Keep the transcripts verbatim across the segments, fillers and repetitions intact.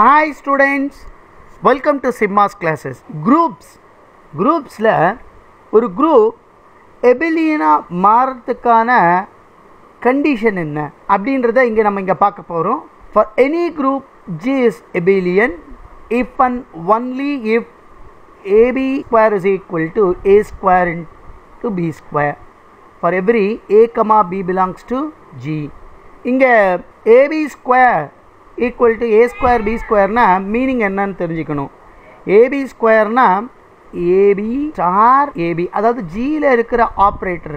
Hi students, welcome to Simha's classes. Groups groups la oru group abelian ah maaradhukana condition enna abindradha inge nama inga paaka porom. For any group G is abelian if and only if ab square is equal to a square into b square for every a comma b belongs to G. inge ab square equal to a square b square na meaning enna nu therinjikanum. ab square na ab star ab adhaadu g la irukra operator.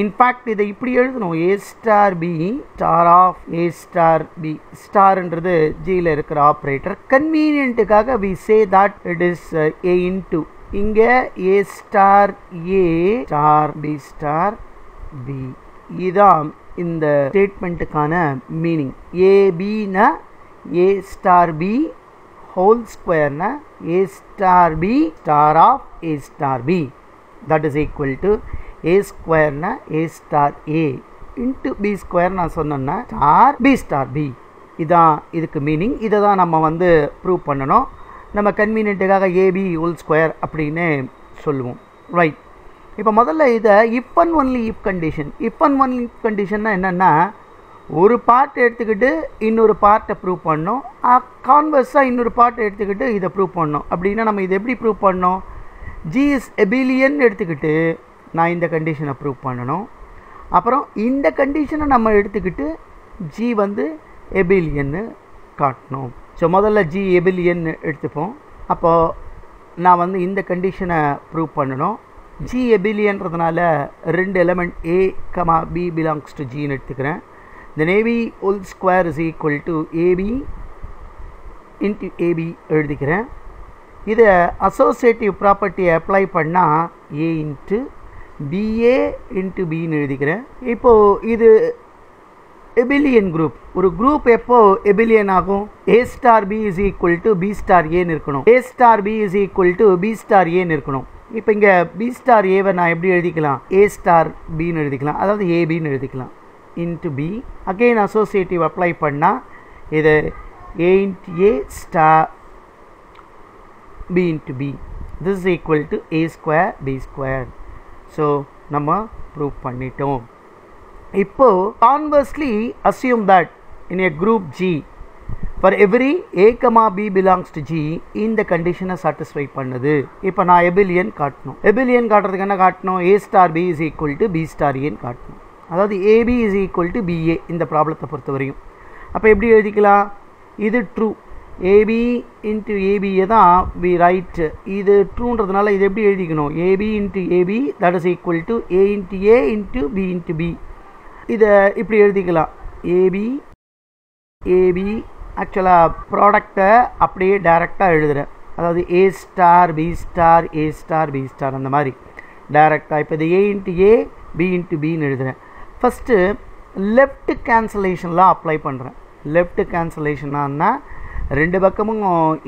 In fact idu ipdi eludunum a star b star of a star b star endradhu g la irukra operator. Convenient kaga we say that it is a into inga a star a star b star b idam இந்த ஸ்டேட்மெண்ட்டுக்கான meaning. ஏபினா A star B whole ஸ்கொயர்னா A star B star of A star B that is equal to A ஸ்கொயர்னா A star A into B square நான் சொன்னேன்னா star B star B இதான் இதுக்கு meaning. இதை தான் நம்ம வந்து ப்ரூவ் பண்ணணும். நம்ம கன்வீனியன்ட்டுக்காக ஏபி ஹோல் ஸ்கொயர் அப்படின்னு சொல்லுவோம். ரைட், இப்போ முதல்ல இதை if and only if condition. If and only if கண்டிஷன்னா என்னென்னா ஒரு பார்ட் எடுத்துக்கிட்டு இன்னொரு பார்ட்டை ப்ரூவ் பண்ணோம், கான்வர்ஸாக இன்னொரு பார்ட்டை எடுத்துக்கிட்டு இதை ப்ரூவ் பண்ணோம். அப்படின்னா நம்ம இதை எப்படி ப்ரூவ் பண்ணோம்? ஜி இஸ் எபிலியன் எடுத்துக்கிட்டு நான் இந்த கண்டிஷனை ப்ரூவ் பண்ணணும். அப்புறம் இந்த கண்டிஷனை நம்ம எடுத்துக்கிட்டு ஜி வந்து எபிலியன்னு காட்டணும். ஸோ முதல்ல ஜி எபிலியன்னு எடுத்துப்போம். அப்போது நான் வந்து இந்த கண்டிஷனை ப்ரூவ் பண்ணணும். G எபிலியன்றதுனால ரெண்டு element A, B belongs to G ன்னு எடுத்துக்கிறேன். Then AB whole square is equal to AB into AB எழுதிக்கிறேன். இதை அசோசியேட்டிவ் ப்ராப்பர்ட்டியை அப்ளை பண்ணால் ஏ இன்ட்டு பிஏ இன்ட்டு பின்னு எழுதிக்கிறேன். இப்போது இது எபிலியன் குரூப். ஒரு குரூப் எப்போது எபிலியன் ஆகும்? A star B is equal to B star ஏன்னு இருக்கணும். A star B is equal to B star ஏன்னு இருக்கணும். இப்போ இங்கே பி ஸ்டார் ஏவை நான் எப்படி எழுதிக்கலாம்? ஏ ஸ்டார் பின்னு எழுதிக்கலாம், அதாவது ஏபின்னு எழுதிக்கலாம். Into B again associative apply பண்ணால் இது A into A star B into B this is equal to A square B square. So நம்ம ப்ரூவ் பண்ணிட்டோம். இப்போது conversely assume that in a group G For every a, b belongs to G, இந்த கண்டிஷனை satisfy பண்ணுது. இப்போ நான் எபிலியன் காட்டணும். எபிலியன் காட்டுறதுக்கு என்ன காட்டணும்? A star B is equal to B star ஏன்னு காட்டணும். அதாவது AB is equal to BA இந்த ப்ராப்ளத்தை பொறுத்த வரையும். அப்போ எப்படி எழுதிக்கலாம்? இது ட்ரூ, ஏபி இன்ட்டு ஏபியை தான் வி ரைட். இது ட்ரூன்றதுனால இது எப்படி எழுதிக்கணும்? AB into AB that is equal to A into A into B into B. இதை இப்படி எழுதிக்கலாம். ஏபி ஏபி ஆக்சுவலாக ப்ராடக்டை அப்படியே டைரெக்டாக எழுதுகிறேன். அதாவது A star B star A star B star அந்த மாதிரி டைரெக்டாக. இப்போ இது A into A B into பின்னு எழுதுகிறேன். ஃபஸ்ட்டு லெஃப்ட் கேன்சலேஷன்லாம் அப்ளை பண்ணுறேன். லெஃப்ட் கேன்சலேஷனான்னா ரெண்டு பக்கமும்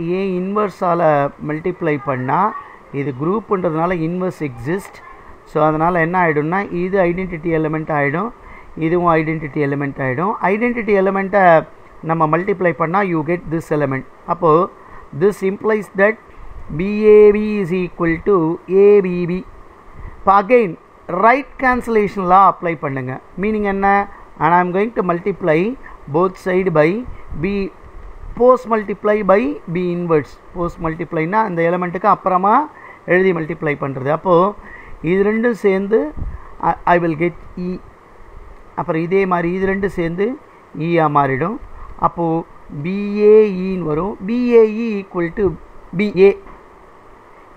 ஏ இன்வர்ஸால் மல்டிப்ளை பண்ணால் இது குரூப்புன்றதுனால இன்வர்ஸ் எக்ஸிஸ்ட். ஸோ அதனால் என்ன ஆகிடும்னா இது ஐடென்டிட்டி எலிமெண்ட் ஆகிடும், இதுவும் ஐடென்டிட்டி எலிமெண்ட் ஆகிடும். ஐடென்டிட்டி எலிமெண்ட்டை நம்ம மல்டிப்ளை பண்ணால் யூ கெட் திஸ் எலமெண்ட். அப்போது this implies that BAB is equal to ABB. இப்போ அகெயின் ரைட் கேன்சலேஷன்லாம் அப்ளை பண்ணுங்கள். மீனிங் என்ன? And I am going to multiply both side by B post multiply by B inverse. Post மல்டிப்ளைனா அந்த எலமெண்ட்டுக்கு அப்புறமா எழுதி மல்டிப்ளை பண்ணுறது. அப்போது இது ரெண்டும் சேர்ந்து ஐ வில் கெட் இ. அப்புறம் இதே மாதிரி இது ரெண்டும் சேர்ந்து ஈயா மாறிடும். அப்போது பிஏஇன்னு வரும். BAE equal to BA.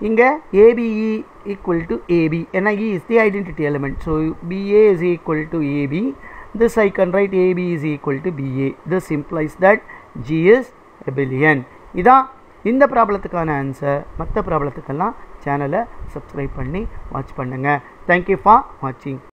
இங்கே ஏபிஇ ஈக்குவல் டு ஏபி. ஏன்னா E is the identity element. So BA is equal to AB. This I can write AB is equal to BA. This implies that G is abelian. இதான் இந்த ப்ராப்ளத்துக்கான answer. மற்ற ப்ராப்ளத்துக்கெல்லாம் சேனலை subscribe பண்ணி watch பண்ணுங்கள். Thank you for வாட்சிங்.